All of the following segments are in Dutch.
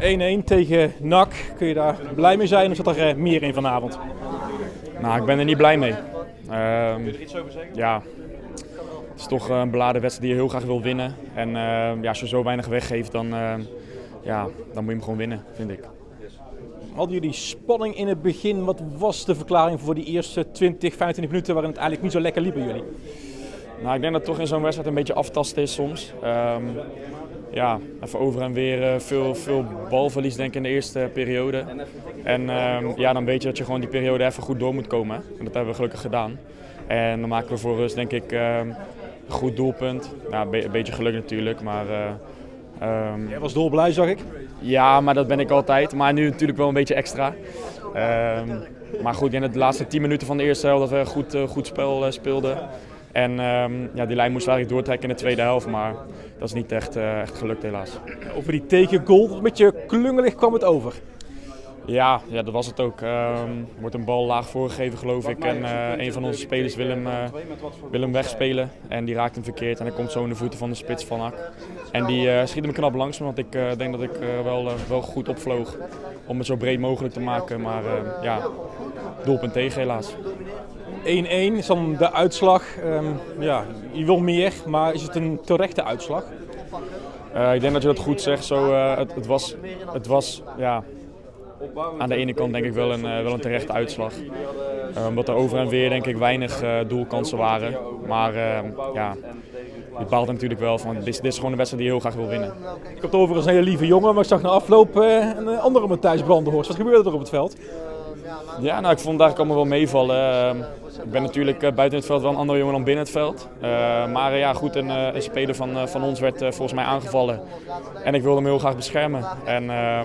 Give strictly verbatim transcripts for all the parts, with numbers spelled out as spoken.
één-één tegen N A C. Kun je daar blij mee zijn of zat er meer in vanavond? Nou, ik ben er niet blij mee. Uh, Kun je er iets over zeggen? Ja, het is toch een beladen wedstrijd die je heel graag wil winnen. En uh, ja, als je zo weinig weggeeft, dan, uh, ja, dan moet je hem gewoon winnen, vind ik. Hadden jullie spanning in het begin? Wat was de verklaring voor die eerste twintig, vijfentwintig minuten waarin het eigenlijk niet zo lekker liep bij jullie? Nou, ik denk dat het toch in zo'n wedstrijd een beetje aftasten is soms. Um, ja, even over en weer veel, veel balverlies denk ik in de eerste periode. En um, ja, dan weet je dat je gewoon die periode even goed door moet komen. En dat hebben we gelukkig gedaan. En dan maken we voor rust denk ik um, een goed doelpunt. Ja, een, be een beetje geluk natuurlijk, maar... Uh, Um, Jij was dolblij, zag ik. Ja, maar dat ben ik altijd. Maar nu natuurlijk wel een beetje extra. Um, maar goed, in de laatste tien minuten van de eerste helft dat we goed, uh, goed spel uh, speelden. En um, ja, die lijn moest eigenlijk doortrekken in de tweede helft. Maar dat is niet echt, uh, echt gelukt helaas. Over die tegengoal, een beetje klungelig kwam het over. Ja, ja, dat was het ook. Er um, wordt een bal laag voorgegeven, geloof ik. En uh, een van onze spelers wil hem, uh, wil hem wegspelen. En die raakt hem verkeerd. En hij komt zo in de voeten van de spits van N A C. En die uh, schiet hem knap langs me, want ik uh, denk dat ik uh, wel, uh, wel goed opvloog om het zo breed mogelijk te maken. Maar uh, ja, doelpunt tegen helaas. één-één is dan de uitslag. Um, ja, je wil meer, maar is het een terechte uitslag? Uh, ik denk dat je dat goed zegt. Zo, uh, het, het was... Het was ja, aan de ene kant denk ik wel een, wel een terechte uitslag. Uh, omdat er over en weer denk ik weinig uh, doelkansen waren. Maar uh, ja, je baalt natuurlijk wel van, dit is, dit is gewoon een wedstrijd die je heel graag wil winnen. Ik heb overigens een hele lieve jongen, maar ik zag na afloop uh, een andere Matthijs Brandenhorst. Wat gebeurde er op het veld? Ja, nou, ik vond het eigenlijk allemaal wel meevallen. Uh, ik ben natuurlijk uh, buiten het veld wel een andere jongen dan binnen het veld. Uh, maar uh, ja, goed, een, uh, een speler van, uh, van ons werd uh, volgens mij aangevallen. En ik wilde hem heel graag beschermen. En uh,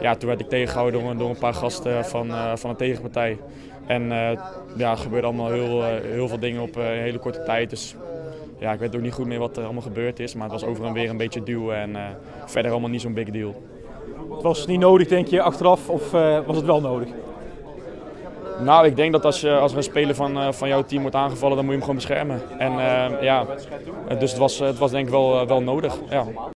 ja, toen werd ik tegengehouden door, door een paar gasten van, uh, van de tegenpartij. En uh, ja, er gebeurde allemaal heel, uh, heel veel dingen op uh, een hele korte tijd. Dus ja, ik weet ook niet goed meer wat er allemaal gebeurd is. Maar het was over en weer een beetje duwen en uh, verder allemaal niet zo'n big deal. Het was niet nodig, denk je, achteraf? Of uh, was het wel nodig? Nou, ik denk dat als, je, als er een speler van, van jouw team wordt aangevallen, dan moet je hem gewoon beschermen. En uh, ja, dus het was, het was denk ik wel, wel nodig. Ja.